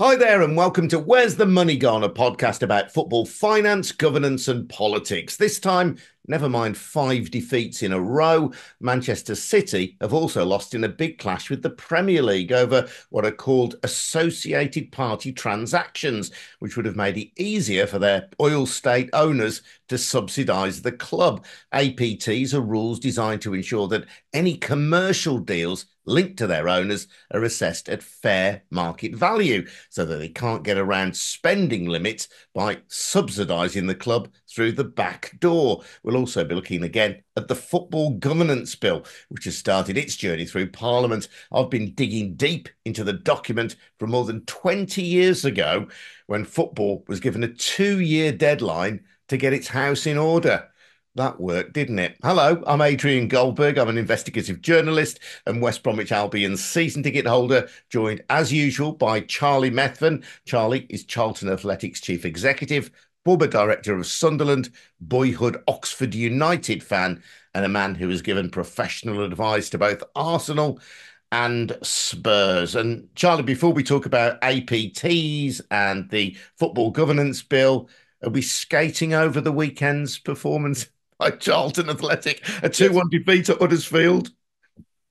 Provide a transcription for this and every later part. Hi there and welcome to Where's the Money Gone, a podcast about football finance, governance and politics. This time, never mind 5 defeats in a row, Manchester City have also lost in a big clash with the Premier League over what are called associated party transactions, which would have made it easier for their oil state owners to subsidise the club. APTs are rules designed to ensure that any commercial deals linked to their owners are assessed at fair market value so that they can't get around spending limits by subsidising the club through the back door. We'll also be looking again at the Football Governance Bill, which has started its journey through Parliament. I've been digging deep into the document from more than 20 years ago when football was given a 2-year deadline to get its house in order. That worked, didn't it? Hello, I'm Adrian Goldberg. I'm an investigative journalist and West Bromwich Albion season ticket holder, joined as usual by Charlie Methven. Charlie is Charlton Athletic's chief executive, former director of Sunderland, boyhood Oxford United fan, and a man who has given professional advice to both Arsenal and Spurs. And Charlie, before we talk about APTs and the Football Governance Bill, are we skating over the weekend's performance by Charlton Athletic, a 2-1 defeat at Huddersfield?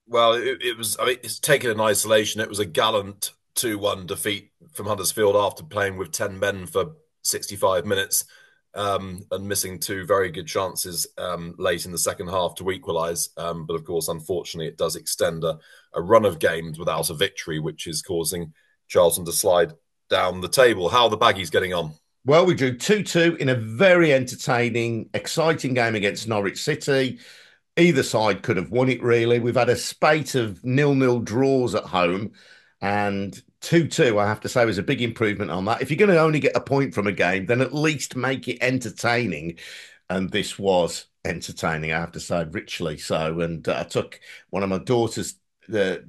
Well, it was. I mean, it's taken in isolation. It was a gallant 2-1 defeat from Huddersfield after playing with 10 men for 65 minutes and missing 2 very good chances late in the second half to equalise. But of course, unfortunately, it does extend a run of games without a victory, which is causing Charlton to slide down the table. How are the Baggies getting on? Well, we drew 2-2 in a very entertaining, exciting game against Norwich City. Either side could have won it, really. We've had a spate of 0-0 draws at home, and 2-2, I have to say, was a big improvement on that. If you're going to only get a point from a game, then at least make it entertaining. And this was entertaining, I have to say, richly so. And I took one of my daughter's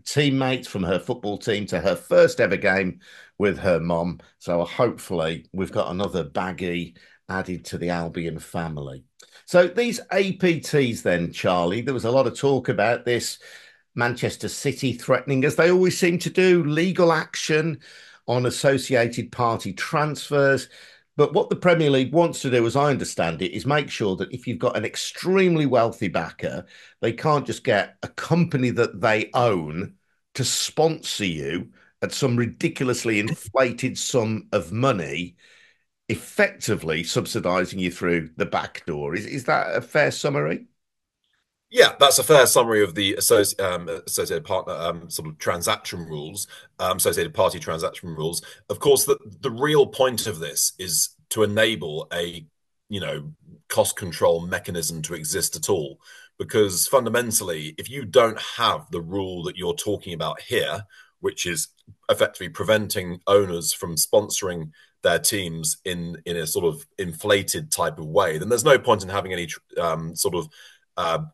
teammates from her football team to her first ever game with her mum. So hopefully we've got another Baggy added to the Albion family. So these APTs then, Charlie, there was a lot of talk about this. Manchester City threatening, as they always seem to do, legal action on associated party transfers. But what the Premier League wants to do, as I understand it, is make sure that if you've got an extremely wealthy backer, they can't just get a company that they own to sponsor you at some ridiculously inflated sum of money, effectively subsidising you through the back door. Is that a fair summary? Yeah, that's a fair summary of the associated party transaction rules. Of course, the real point of this is to enable a, cost control mechanism to exist at all. Because fundamentally, if you don't have the rule that you're talking about here, which is effectively preventing owners from sponsoring their teams in a sort of inflated type of way, then there's no point in having any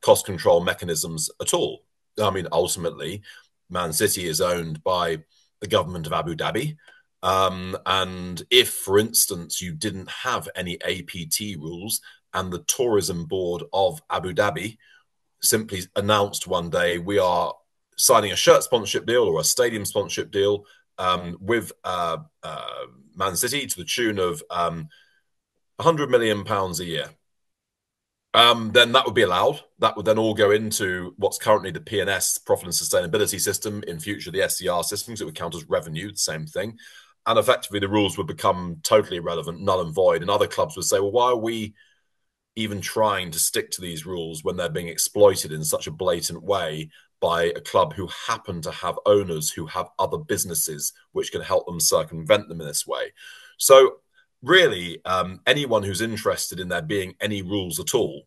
cost control mechanisms at all. I mean, ultimately, Man City is owned by the government of Abu Dhabi. And if, for instance, you didn't have any APT rules and the tourism board of Abu Dhabi simply announced one day, we are signing a shirt sponsorship deal or a stadium sponsorship deal with Man City to the tune of £100 million a year. Then that would be allowed. That would then all go into what's currently the PNS, Profit and Sustainability System, in future the SCR system, because it would count as revenue, the same thing. And effectively, the rules would become totally irrelevant, null and void. And other clubs would say, well, why are we even trying to stick to these rules when they're being exploited in such a blatant way by a club who happen to have owners who have other businesses which can help them circumvent them in this way? So really, anyone who's interested in there being any rules at all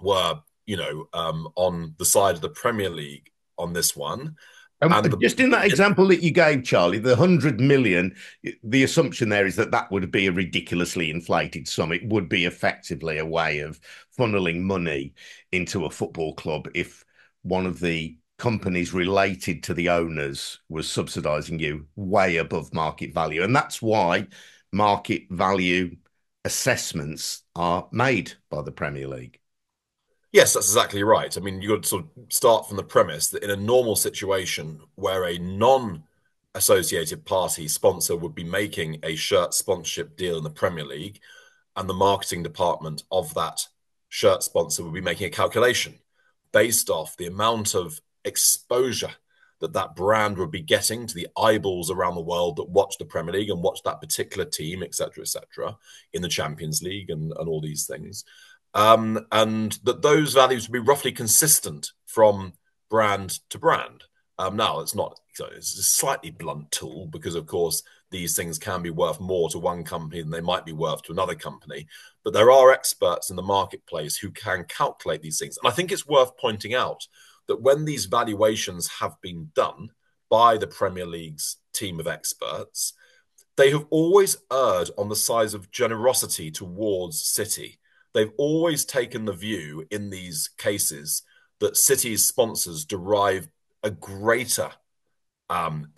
were, on the side of the Premier League on this one. And just in that example that you gave, Charlie, the 100 million, the assumption there is that would be a ridiculously inflated sum. It would be effectively a way of funneling money into a football club if one of the companies related to the owners was subsidising you way above market value. And that's why market value assessments are made by the Premier League. Yes, that's exactly right. I mean, you've got to sort of start from the premise that in a normal situation where a non Associated Party sponsor would be making a shirt sponsorship deal in the Premier League, and the marketing department of that shirt sponsor would be making a calculation based off the amount of exposure that that brand would be getting to the eyeballs around the world that watch the Premier League and watch that particular team, et cetera, in the Champions League and all these things. And that those values would be roughly consistent from brand to brand. Now, it's a slightly blunt tool because, of course, these things can be worth more to one company than they might be worth to another company. But there are experts in the marketplace who can calculate these things. And I think it's worth pointing out that when these valuations have been done by the Premier League's team of experts, they have always erred on the side of generosity towards City. They've always taken the view in these cases that City's sponsors derive a greater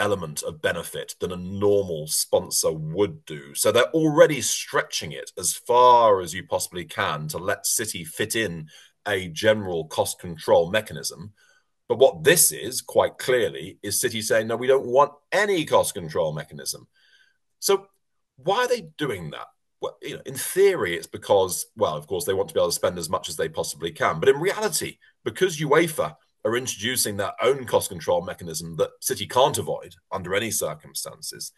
element of benefit than a normal sponsor would do. So they're already stretching it as far as you possibly can to let City fit in a general cost control mechanism. But what this is, quite clearly, is City saying, no, we don't want any cost control mechanism. So why are they doing that? Well, you know, in theory, it's because, well, of course, they want to be able to spend as much as they possibly can. But in reality, because UEFA are introducing their own cost control mechanism that City can't avoid under any circumstances,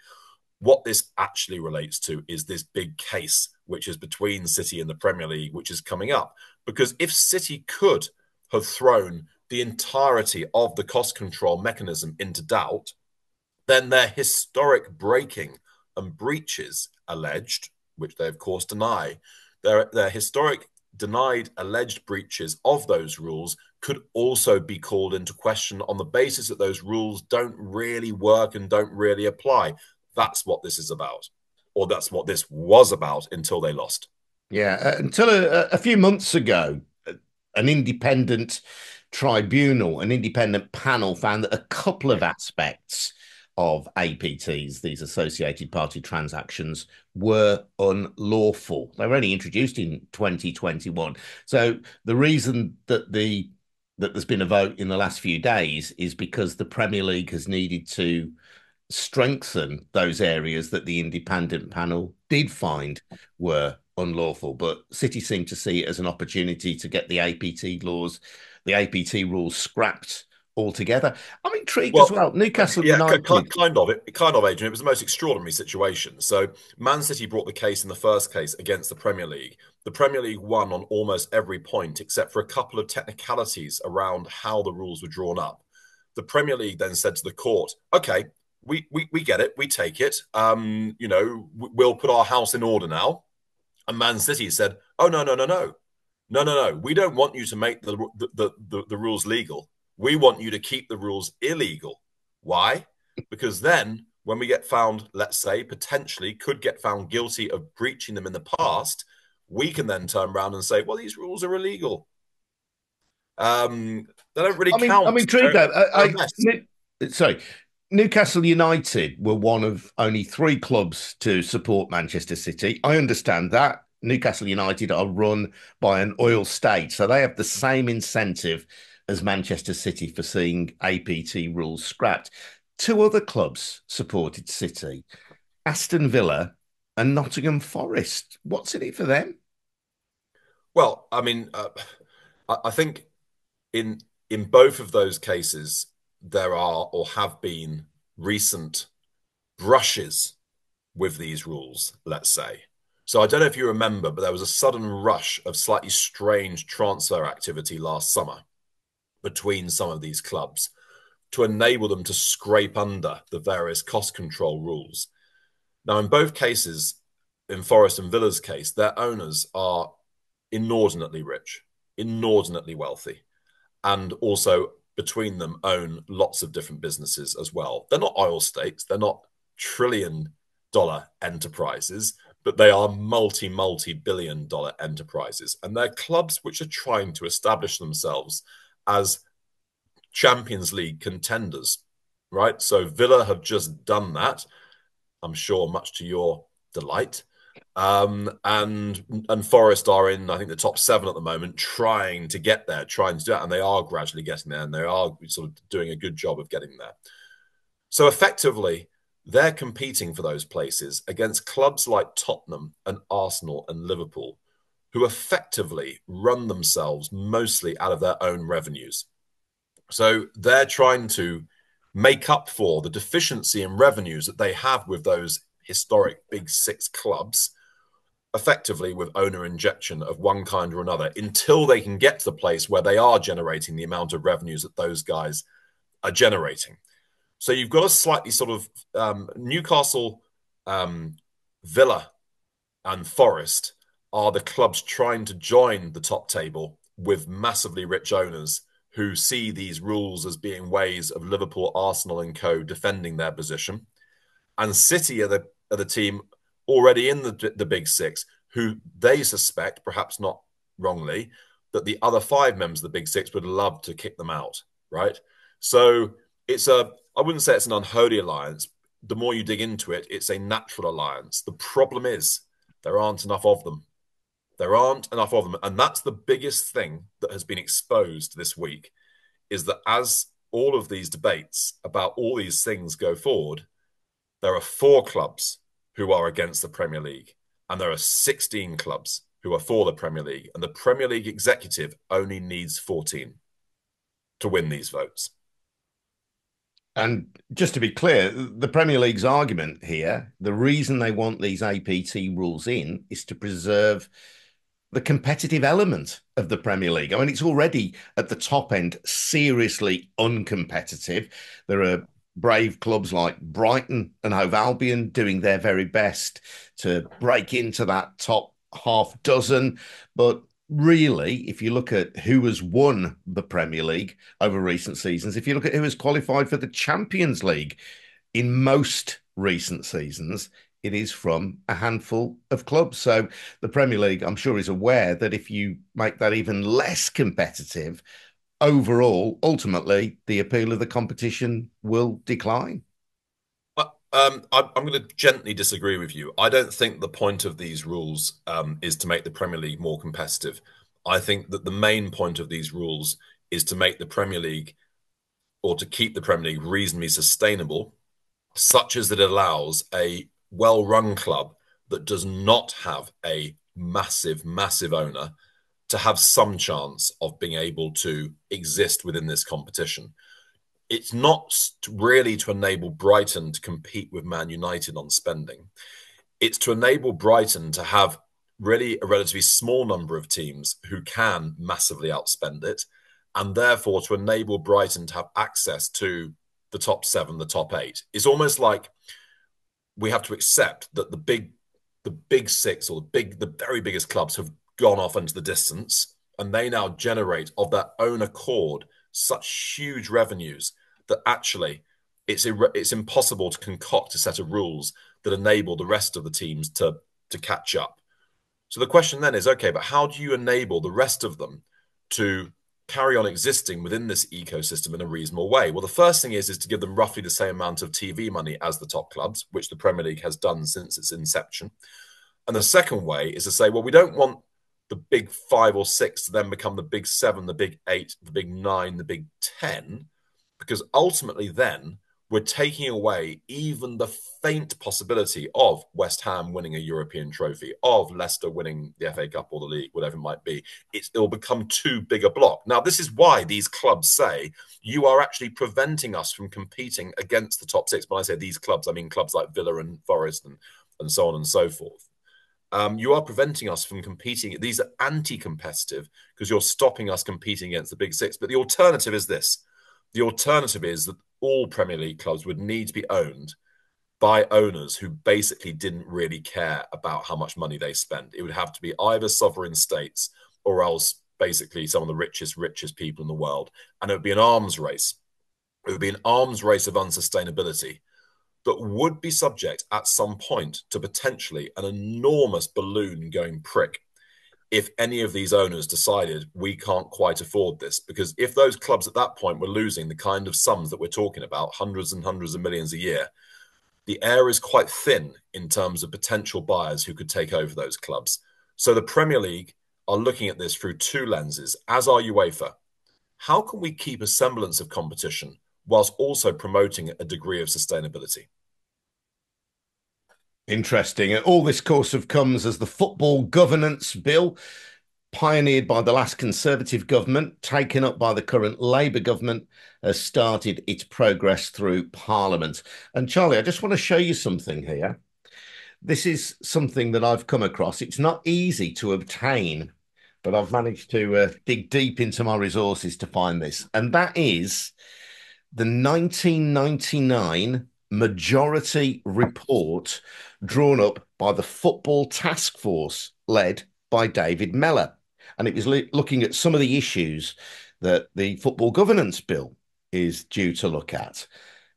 what this actually relates to is this big case, which is between City and the Premier League, which is coming up. Because if City could have thrown the entirety of the cost control mechanism into doubt, then their historic breaking and breaches alleged, which they, of course, deny, their historic denied alleged breaches of those rules could also be called into question on the basis that those rules don't really work and don't really apply. That's what this is about, or that's what this was about until they lost. Yeah, until a few months ago, an independent tribunal, an independent panel found that a couple of aspects of APTs, these associated party transactions, were unlawful. They were only introduced in 2021. So the reason that there's been a vote in the last few days is because the Premier League has needed to strengthen those areas that the independent panel did find were unlawful. But City seemed to see it as an opportunity to get the APT laws, the APT rules scrapped altogether. I'm intrigued as well. Newcastle United. Kind of, Adrian. It was the most extraordinary situation. So Man City brought the case in the first case against the Premier League. The Premier League won on almost every point, except for a couple of technicalities around how the rules were drawn up. The Premier League then said to the court, okay, we get it. We take it. You know, we'll put our house in order now. And Man City said, oh, no. We don't want you to make the rules legal. We want you to keep the rules illegal. Why? Because then when we get found, let's say, potentially could get found guilty of breaching them in the past, we can then turn around and say, well, these rules are illegal. They don't really count. I'm intrigued though. Newcastle United were one of only three clubs to support Manchester City. I understand that. Newcastle United are run by an oil state, so they have the same incentive as Manchester City for seeing APT rules scrapped. Two other clubs supported City, Aston Villa and Nottingham Forest. What's in it for them? Well, I mean, I think in both of those cases, there are or have been recent brushes with these rules, let's say. So I don't know if you remember, but there was a sudden rush of slightly strange transfer activity last summer between some of these clubs to enable them to scrape under the various cost control rules. Now, in both cases, in Forest and Villa's case, their owners are inordinately rich, inordinately wealthy, and also between them own lots of different businesses as well. They're not oil states, they're not trillion-dollar enterprises, but they are multi-billion-dollar enterprises. And they're clubs which are trying to establish themselves as Champions League contenders, right? So Villa have just done that, I'm sure much to your delight. And Forest are in, I think, the top seven at the moment, trying to get there, trying to do it. And they are gradually getting there, and they are sort of doing a good job of getting there. So effectively, they're competing for those places against clubs like Tottenham and Arsenal and Liverpool, who effectively run themselves mostly out of their own revenues. So they're trying to make up for the deficiency in revenues that they have with those historic big six clubs, effectively with owner injection of one kind or another, until they can get to the place where they are generating the amount of revenues that those guys are generating. So you've got a slightly sort of Newcastle, Villa and Forest are the clubs trying to join the top table with massively rich owners who see these rules as being ways of Liverpool, Arsenal and co defending their position. And City are the team already in the big six who they suspect, perhaps not wrongly, that the other five members of the big six would love to kick them out, right? So it's a, I wouldn't say it's an unholy alliance. The more you dig into it, it's a natural alliance. The problem is there aren't enough of them. There aren't enough of them. And that's the biggest thing that has been exposed this week, is that as all of these debates about all these things go forward, there are 4 clubs who are against the Premier League and there are 16 clubs who are for the Premier League. And the Premier League executive only needs 14 to win these votes. And just to be clear, the Premier League's argument here, the reason they want these APT rules in is to preserve the competitive element of the Premier League. I mean, it's already at the top end seriously uncompetitive. There are brave clubs like Brighton and Hove Albion doing their very best to break into that top half dozen. But really, if you look at who has won the Premier League over recent seasons, if you look at who has qualified for the Champions League in most recent seasons, it is from a handful of clubs. So the Premier League, I'm sure, is aware that if you make that even less competitive, overall, ultimately, the appeal of the competition will decline. I'm going to gently disagree with you. I don't think the point of these rules is to make the Premier League more competitive. I think that the main point of these rules is to make the Premier League, or to keep the Premier League, reasonably sustainable, such as that it allows a well-run club that does not have a massive, massive owner to have some chance of being able to exist within this competition. It's not really to enable Brighton to compete with Man United on spending. It's to enable Brighton to have really a relatively small number of teams who can massively outspend it, and therefore to enable Brighton to have access to the top 7, the top 8. It's almost like we have to accept that the big six or the very biggest clubs have gone off into the distance, and they now generate of their own accord such huge revenues that actually it's impossible to concoct a set of rules that enable the rest of the teams to catch up. So the question then is, okay, but how do you enable the rest of them to carry on existing within this ecosystem in a reasonable way? Well, the first thing is to give them roughly the same amount of TV money as the top clubs, which the Premier League has done since its inception. And the second way is to say, well, we don't want the big 5 or 6 to then become the big 7, the big 8, the big 9, the big 10, because ultimately then we're taking away even the faint possibility of West Ham winning a European trophy, of Leicester winning the FA Cup or the league, whatever it might be. It'll become too big a block. Now, this is why these clubs say you are actually preventing us from competing against the top 6. When I say these clubs, I mean clubs like Villa and Forest and so on and so forth. You are preventing us from competing. These are anti-competitive because you're stopping us competing against the big 6. But the alternative is this. The alternative is that all Premier League clubs would need to be owned by owners who basically didn't really care about how much money they spend. It would have to be either sovereign states or else basically some of the richest people in the world. And it would be an arms race. It would be an arms race of unsustainability that would be subject at some point to potentially an enormous balloon-going prick if any of these owners decided we can't quite afford this. Because if those clubs at that point were losing the kind of sums that we're talking about, hundreds and hundreds of millions a year, the air is quite thin in terms of potential buyers who could take over those clubs. So the Premier League are looking at this through 2 lenses, as are UEFA. How can we keep a semblance of competition whilst also promoting a degree of sustainability. Interesting. All this course of comes as the Football Governance Bill, pioneered by the last Conservative government, taken up by the current Labour government, has started its progress through Parliament. And Charlie, I just want to show you something here. This is something that I've come across. It's not easy to obtain, but I've managed to dig deep into my resources to find this. And that is the 1999 majority report drawn up by the Football Task Force led by David Meller. And it was looking at some of the issues that the Football Governance Bill is due to look at.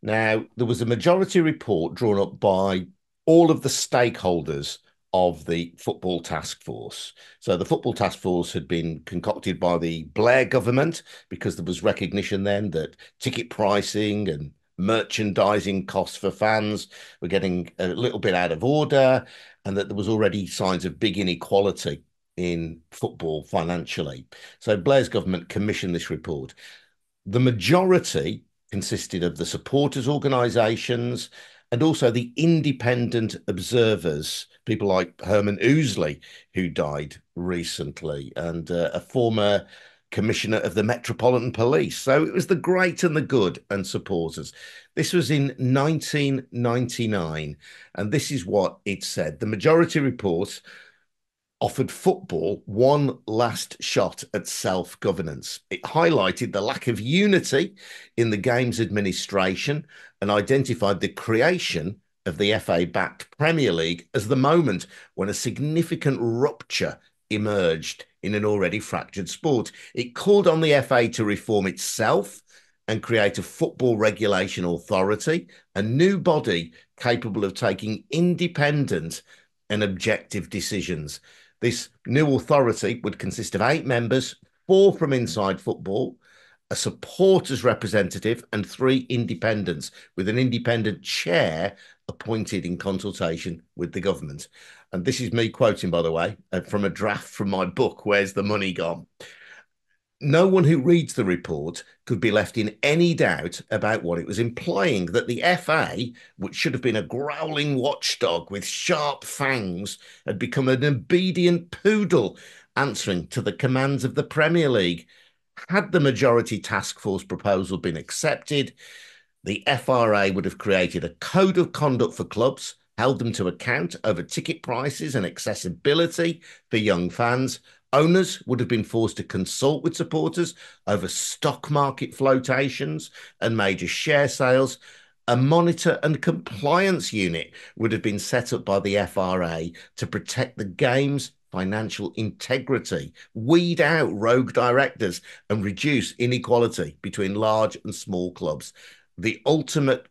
Now, there was a majority report drawn up by all of the stakeholders of the Football Task Force. So the Football Task Force had been concocted by the Blair government because there was recognition then that ticket pricing and merchandising costs for fans were getting a little bit out of order and that there was already signs of big inequality in football financially. So Blair's government commissioned this report. The majority consisted of the supporters' organisations and also the independent observers, people like Herman Oosley, who died recently, and a former commissioner of the Metropolitan Police. So it was the great and the good and supporters. This was in 1999, and this is what it said. The majority report offered football one last shot at self-governance. It highlighted the lack of unity in the game's administration and identified the creation of the FA-backed Premier League as the moment when a significant rupture emerged in an already fractured sport. It called on the FA to reform itself and create a football regulation authority, a new body capable of taking independent and objective decisions. This new authority would consist of 8 members, 4 from inside football, a supporters representative, and 3 independents, with an independent chair appointed in consultation with the government. And this is me quoting, by the way, from a draft from my book, Where's the Money Gone? No one who reads the report could be left in any doubt about what it was implying, that the FA, which should have been a growling watchdog with sharp fangs, had become an obedient poodle answering to the commands of the Premier League. Had the majority task force proposal been accepted, the FRA would have created a code of conduct for clubs, held them to account over ticket prices and accessibility for young fans. Owners would have been forced to consult with supporters over stock market flotations and major share sales. A monitor and compliance unit would have been set up by the FRA to protect the game's financial integrity, weed out rogue directors, and reduce inequality between large and small clubs. The ultimate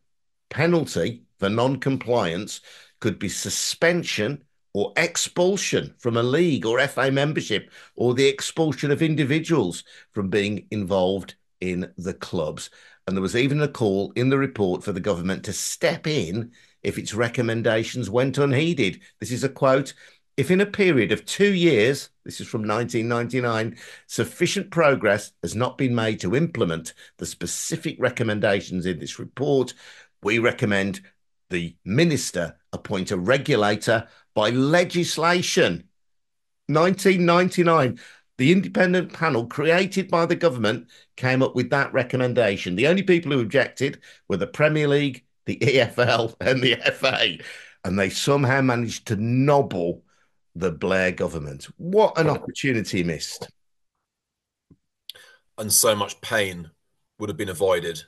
penalty for non-compliance could be suspension or expulsion from a league or FA membership, or the expulsion of individuals from being involved in the clubs. And there was even a call in the report for the government to step in if its recommendations went unheeded. This is a quote. If in a period of 2 years, this is from 1999, sufficient progress has not been made to implement the specific recommendations in this report, we recommend the minister appoint a regulator by legislation. 1999, the independent panel created by the government came up with that recommendation. The only people who objected were the Premier League, the EFL and the FA, and they somehow managed to nobble the Blair government. What an opportunity missed. And so much pain would have been avoided,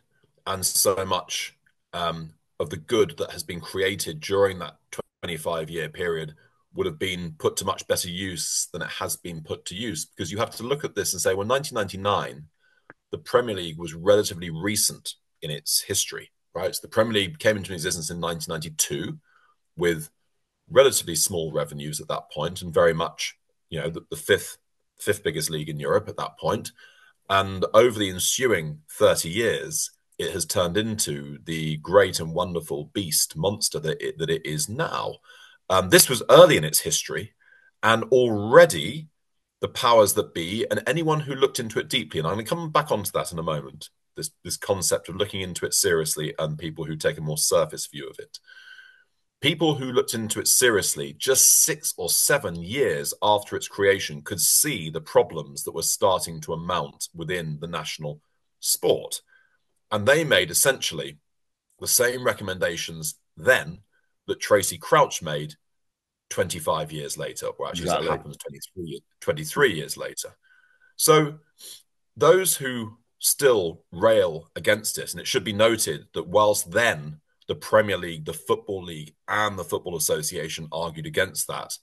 and so much of the good that has been created during that 25-year period would have been put to much better use than it has been put to use. Because you have to look at this and say, well, 1999, the Premier League was relatively recent in its history, right? So the Premier League came into existence in 1992 with relatively small revenues at that point, and very much, you know, the fifth biggest league in Europe at that point. And over the ensuing 30 years, it has turned into the great and wonderful beast monster that it is now. This was early in its history, and already the powers that be and anyone who looked into it deeply, and I'm going to come back onto that in a moment, this concept of looking into it seriously and people who take a more surface view of it. People who looked into it seriously just 6 or 7 years after its creation could see the problems that were starting to amount within the national sport. And they made essentially the same recommendations then that Tracy Crouch made 25 years later, or actually exactly. That happens 23 years later. So those who still rail against it, and it should be noted that whilst then the Premier League, the Football League and the Football Association argued against that,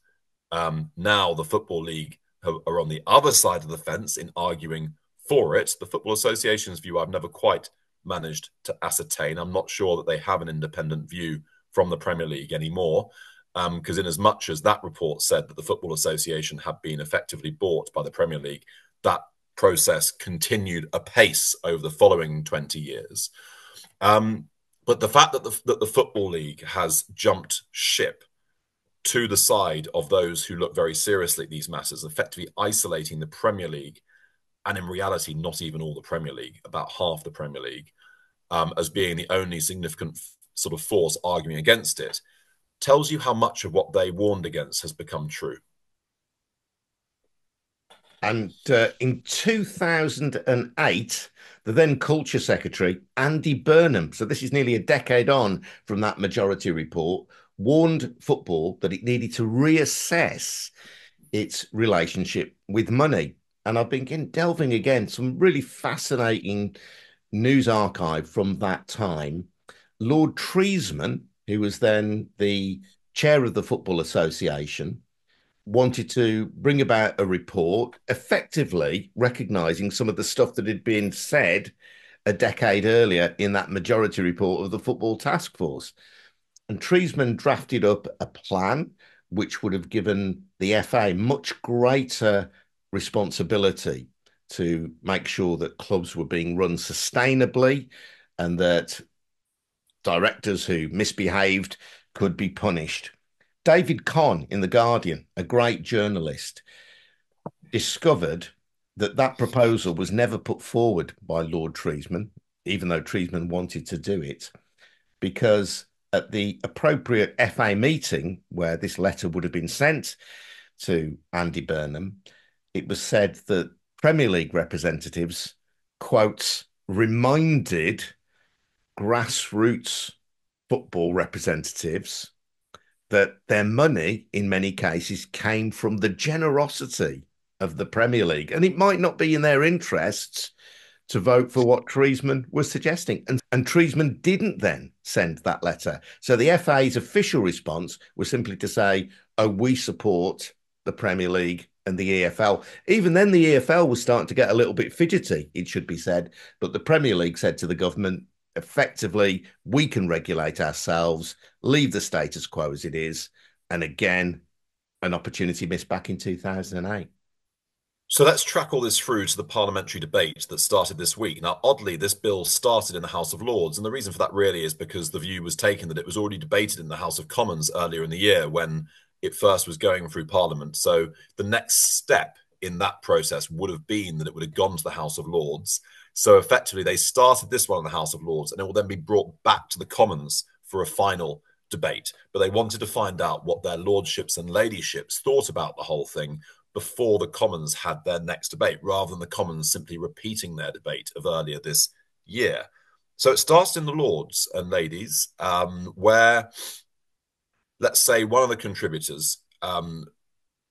now the Football League are on the other side of the fence in arguing for it. The Football Association's view I've never quite managed to ascertain. I'm not sure that they have an independent view from the Premier League anymore, because in as much as that report said that the Football Association had been effectively bought by the Premier League, that process continued apace over the following 20 years. But the fact that the Football League has jumped ship to the side of those who look very seriously at these matters, effectively isolating the Premier League, and in reality, not even all the Premier League, about half the Premier League, as being the only significant sort of force arguing against it, tells you how much of what they warned against has become true. And in 2008, the then Culture Secretary, Andy Burnham, so this is nearly a decade on from that majority report, warned football that it needed to reassess its relationship with money. And I've been delving again, some really fascinating news archive from that time. Lord Triesman, who was then the chair of the Football Association, wanted to bring about a report effectively recognising some of the stuff that had been said a decade earlier in that majority report of the Football Task Force. And Triesman drafted up a plan which would have given the FA much greater responsibility to make sure that clubs were being run sustainably and that directors who misbehaved could be punished. David Conn in The Guardian, a great journalist, discovered that that proposal was never put forward by Lord Triesman, even though Triesman wanted to do it, because at the appropriate FA meeting where this letter would have been sent to Andy Burnham, it was said that Premier League representatives, quotes, reminded grassroots football representatives that their money, in many cases, came from the generosity of the Premier League. And it might not be in their interests to vote for what Triesman was suggesting. And Triesman didn't then send that letter. So the FA's official response was simply to say, oh, we support the Premier League and the EFL. Even then, the EFL was starting to get a little bit fidgety, it should be said. But the Premier League said to the government, effectively, we can regulate ourselves, leave the status quo as it is, and again, an opportunity missed back in 2008. So let's track all this through to the parliamentary debate that started this week. Now, oddly, this bill started in the House of Lords, and the reason for that really is because the view was taken that it was already debated in the House of Commons earlier in the year when it first was going through Parliament. So the next step in that process would have been that it would have gone to the House of Lords. So effectively, they started this one in the House of Lords and it will then be brought back to the Commons for a final debate. But they wanted to find out what their lordships and ladyships thought about the whole thing before the Commons had their next debate, rather than the Commons simply repeating their debate of earlier this year. So it starts in the Lords and Ladies, where, let's say, one of the contributors,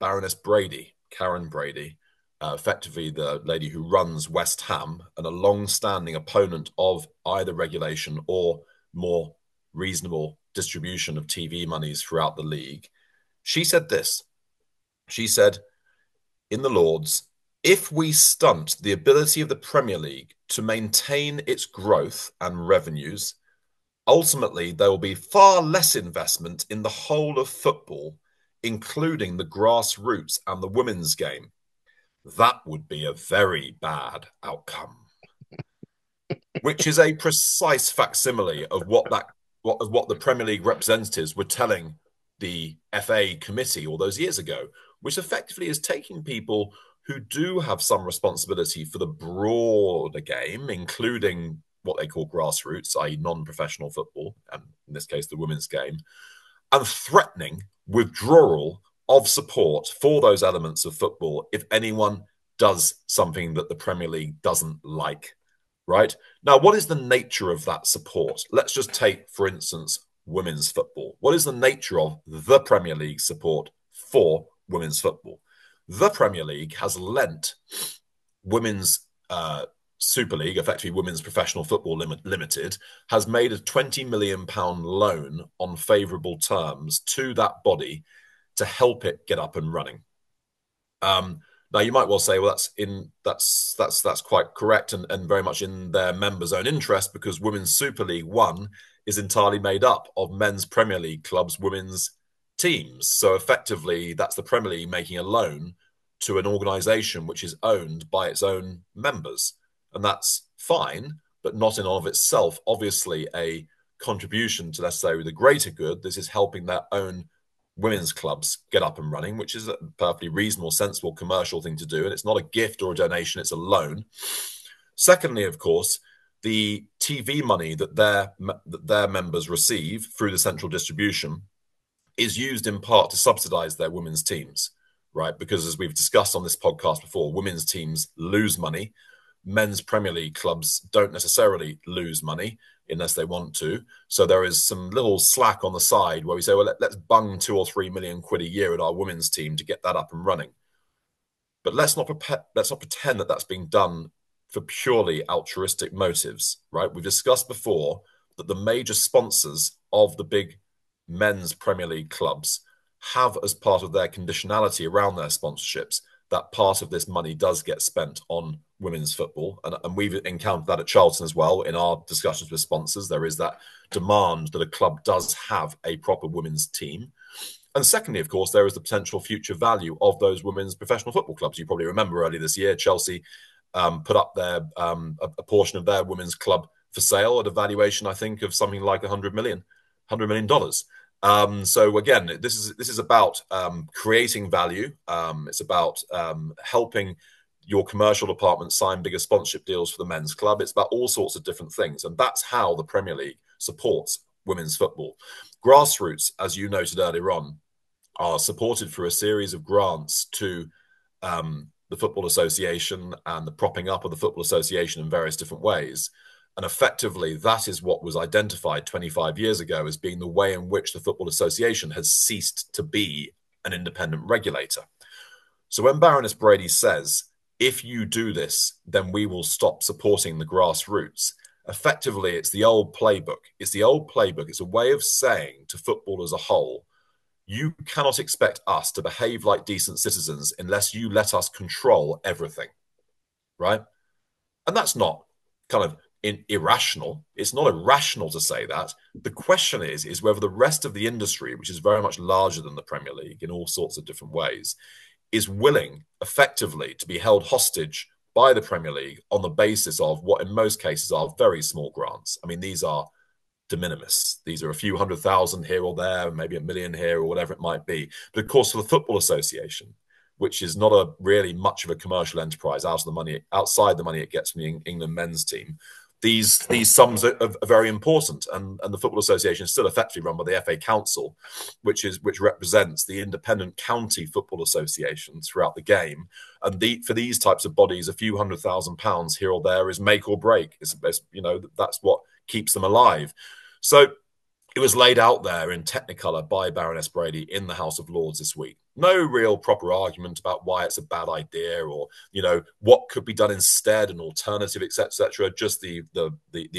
Baroness Brady, Karen Brady, effectively the lady who runs West Ham and a long-standing opponent of either regulation or more reasonable distribution of TV monies throughout the league. She said this. She said, in the Lords, if we stunt the ability of the Premier League to maintain its growth and revenues, ultimately there will be far less investment in the whole of football, including the grassroots and the women's game. That would be a very bad outcome, which is a precise facsimile of what the Premier League representatives were telling the FA committee all those years ago, which effectively is taking people who do have some responsibility for the broader game, including what they call grassroots, i.e. non-professional football, and in this case, the women's game, and threatening withdrawal of support for those elements of football if anyone does something that the Premier League doesn't like, right? Now, what is the nature of that support? Let's just take, for instance, women's football. What is the nature of the Premier League support for women's football? The Premier League has lent Women's Super League, effectively Women's Professional Football Limited, has made a £20 million loan on favourable terms to that body to help it get up and running. Now, you might well say, well, that's quite correct and very much in their members' own interest, because Women's Super League 1 is entirely made up of men's Premier League clubs, women's teams. So effectively, that's the Premier League making a loan to an organisation which is owned by its own members. And that's fine, but not in and of itself, obviously, a contribution to, let's say, the greater good. This is helping their own women's clubs get up and running, which is a perfectly reasonable, sensible, commercial thing to do. And it's not a gift or a donation, it's a loan. Secondly, of course, the TV money that their members receive through the central distribution is used in part to subsidise their women's teams, right? Because as we've discussed on this podcast before, women's teams lose money. Men's Premier League clubs don't necessarily lose money unless they want to. So there is some little slack on the side where we say, well, let's bung £2 or £3 million a year at our women's team to get that up and running. But let's not pretend that that's being done for purely altruistic motives, right? We've discussed before that the major sponsors of the big men's Premier League clubs have, as part of their conditionality around their sponsorships, that part of this money does get spent on women's football. And we've encountered that at Charlton as well in our discussions with sponsors. There is that demand that a club does have a proper women's team. And secondly, of course, there is the potential future value of those women's professional football clubs. You probably remember earlier this year, Chelsea put up their a portion of their women's club for sale at a valuation, I think, of something like $100 million. So again, this is about creating value. It's about helping your commercial department sign bigger sponsorship deals for the men's club. It's about all sorts of different things. And that's how the Premier League supports women's football. Grassroots, as you noted earlier on, are supported through a series of grants to the Football Association and the propping up of the Football Association in various different ways. And effectively, that is what was identified 25 years ago as being the way in which the Football Association has ceased to be an independent regulator. So when Baroness Brady says, if you do this, then we will stop supporting the grassroots, effectively, it's the old playbook. It's the old playbook. It's a way of saying to football as a whole, you cannot expect us to behave like decent citizens unless you let us control everything, right? And that's not kind of irrational. It's not irrational to say that. The question is whether the rest of the industry, which is very much larger than the Premier League in all sorts of different ways, is willing effectively to be held hostage by the Premier League on the basis of what in most cases are very small grants. I mean, these are de minimis. These are a few a few hundred thousand here or there, maybe $1 million here or whatever it might be. But of course, for the Football Association, which is not a really much of a commercial enterprise outside the money it gets from the England men's team, these sums are very important, and the Football Association is still effectively run by the FA Council, which represents the independent county football associations throughout the game. And for these types of bodies, a few a few hundred thousand pounds here or there is make or break. It's, you know, that's what keeps them alive. So it was laid out there in Technicolor by Baroness Brady in the House of Lords this week. No real proper argument about why it's a bad idea or, you know, what could be done instead, an alternative, etc., etc. Just the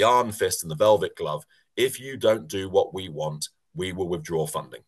iron fist and the velvet glove. If you don't do what we want, we will withdraw funding.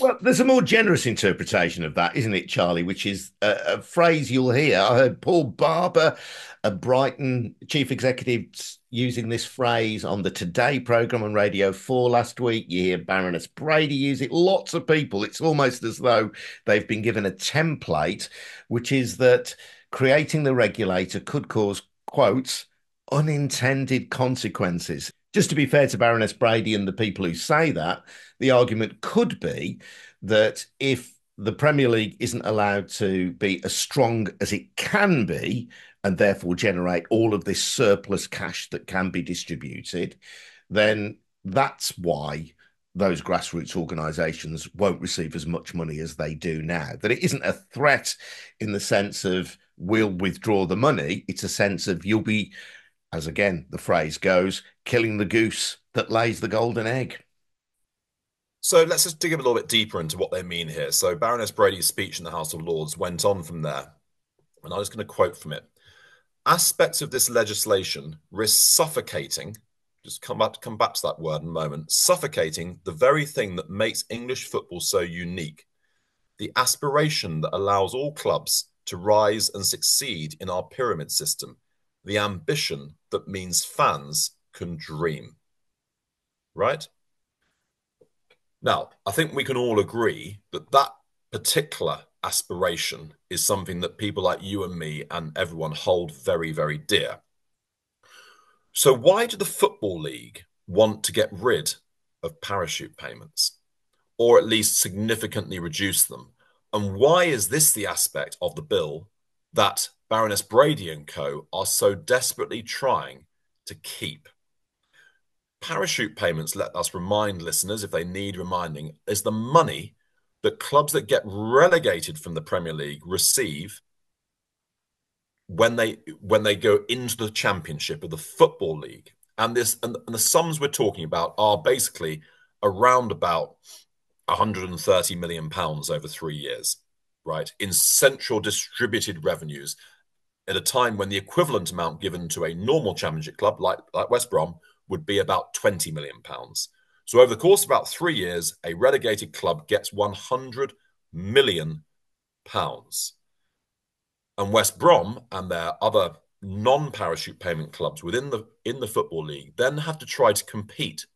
Well, there's a more generous interpretation of that, isn't it, Charlie, which is a phrase you'll hear. I heard Paul Barber, a Brighton chief executive, using this phrase on the Today programme on Radio 4 last week. You hear Baroness Brady use it. Lots of people. It's almost as though they've been given a template, which is that creating the regulator could cause, quotes, unintended consequences. Just to be fair to Baroness Brady and the people who say that, the argument could be that if the Premier League isn't allowed to be as strong as it can be and therefore generate all of this surplus cash that can be distributed, then that's why those grassroots organisations won't receive as much money as they do now. That it isn't a threat in the sense of we'll withdraw the money. It's a sense of you'll be, as again the phrase goes, killing the goose that lays the golden egg. So let's just dig a little bit deeper into what they mean here. So Baroness Brady's speech in the House of Lords went on from there. And I'm just going to quote from it. Aspects of this legislation risk suffocating, just come back to that word in a moment, suffocating the very thing that makes English football so unique, the aspiration that allows all clubs to rise and succeed in our pyramid system, the ambition that means fans can dream. Right? Now, I think we can all agree that that particular aspiration is something that people like you and me and everyone hold very, very dear. So why do the Football League want to get rid of parachute payments, or at least significantly reduce them? And why is this the aspect of the bill that Baroness Brady and co are so desperately trying to keep? Parachute payments, let us remind listeners, if they need reminding, is the money that clubs that get relegated from the Premier League receive when they go into the championship of the Football League. And the sums we're talking about are basically around about £130 million over 3 years, right, in central distributed revenues at a time when the equivalent amount given to a normal championship club like West Brom would be about £20 million. So over the course of about 3 years, a relegated club gets £100 million. And West Brom and their other non-parachute payment clubs within the Football League then have to try to compete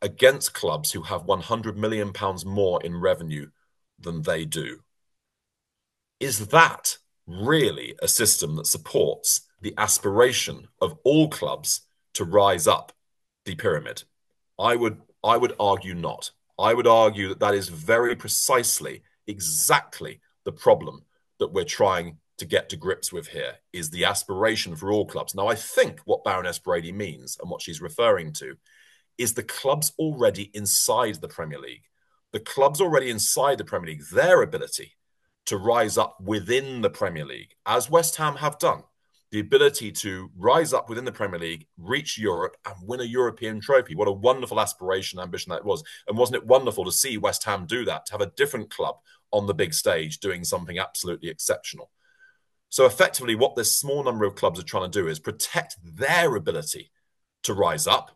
against clubs who have £100 million more in revenue than they do. Is that really a system that supports the aspiration of all clubs to rise up the pyramid? I would argue not. I would argue that that is very precisely, exactly the problem that we're trying to get to grips with here, is the aspiration for all clubs. Now, I think what Baroness Brady means and what she's referring to is the clubs already inside the Premier League. The clubs already inside the Premier League, their ability to rise up within the Premier League, as West Ham have done. The ability to rise up within the Premier League, reach Europe and win a European trophy. What a wonderful aspiration and ambition that was. And wasn't it wonderful to see West Ham do that, to have a different club on the big stage doing something absolutely exceptional? So effectively, what this small number of clubs are trying to do is protect their ability to rise up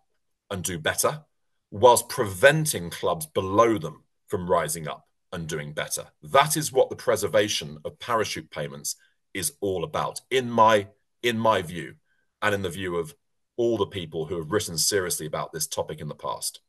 and do better, whilst preventing clubs below them from rising up and doing better. That is what the preservation of parachute payments is all about, in my view, and in the view of all the people who have written seriously about this topic in the past.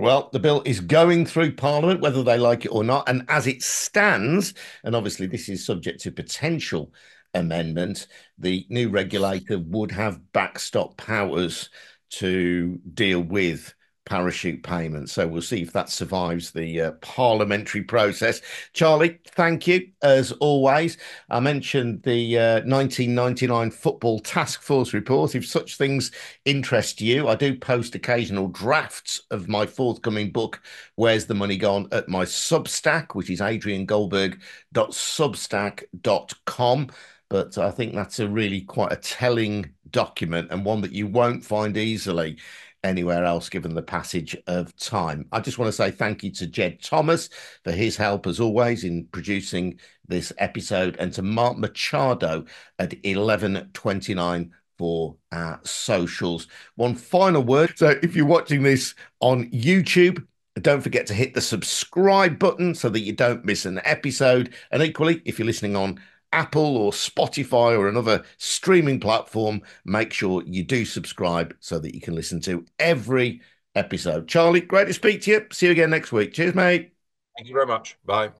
Well, the bill is going through Parliament, whether they like it or not. And as it stands, and obviously this is subject to potential amendment, the new regulator would have backstop powers to deal with parachute payments. So we'll see if that survives the parliamentary process. Charlie, thank you, as always. I mentioned the 1999 Football Task Force report. If such things interest you, I do post occasional drafts of my forthcoming book, Where's the Money Gone, at my Substack, which is adriangoldberg.substack.com. But I think that's a really quite a telling document, and one that you won't find easily anywhere else, given the passage of time. I just want to say thank you to Jed Thomas for his help, as always, in producing this episode, and to Mark Machado at 11:29 for our socials. One final word. So if you're watching this on YouTube, don't forget to hit the subscribe button so that you don't miss an episode. And equally, if you're listening on Apple or Spotify or another streaming platform, make sure you do subscribe so that you can listen to every episode. Charlie, great to speak to you. See you again next week. Cheers, mate. Thank you very much. Bye.